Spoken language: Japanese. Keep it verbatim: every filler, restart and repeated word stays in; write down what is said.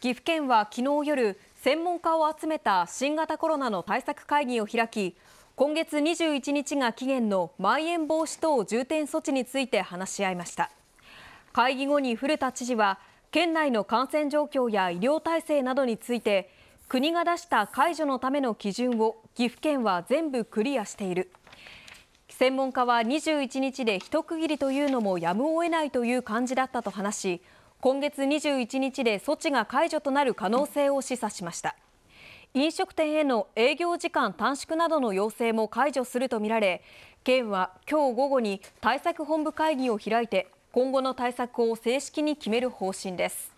岐阜県は昨日夜、専門家を集めた新型コロナの対策会議を開き、今月にじゅういちにちが期限のまん延防止等重点措置について話し合いました。会議後に古田知事は、県内の感染状況や医療体制などについて、国が出した解除のための基準を岐阜県は全部クリアしている。専門家はにじゅういちにちで一区切りというのもやむを得ないという感じだったと話し、今月にじゅういちにちで措置が解除となる可能性を示唆しました。飲食店への営業時間短縮などの要請も解除するとみられ、県は今日午後に対策本部会議を開いて、今後の対策を正式に決める方針です。